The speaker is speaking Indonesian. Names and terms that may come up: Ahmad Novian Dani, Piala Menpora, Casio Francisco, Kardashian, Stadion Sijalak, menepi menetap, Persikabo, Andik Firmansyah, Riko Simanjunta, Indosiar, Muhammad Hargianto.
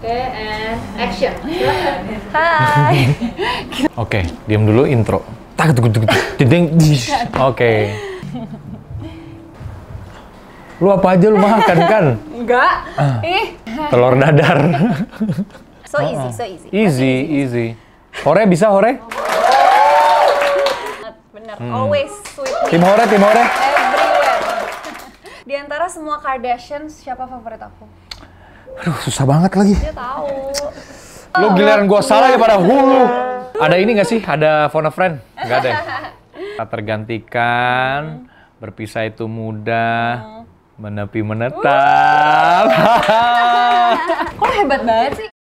Okay, and action. Hai. Oke, diam dulu intro. Oke. Lu apa aja lu makan kan? Enggak. Telur dadar. So easy, so easy. Easy, easy. Hore bisa hore? Bener, always sweet. Tim hore, tim hore. Everywhere. Di antara semua Kardashians, siapa favorit aku? Aduh, susah banget lagi. Dia tahu. Lu giliran gua salah daripada hulu. Ada ini gak sih? Ada phone a friend? Gak ada. Kita tergantikan, berpisah itu mudah, menepi menetap. Kok hebat banget sih?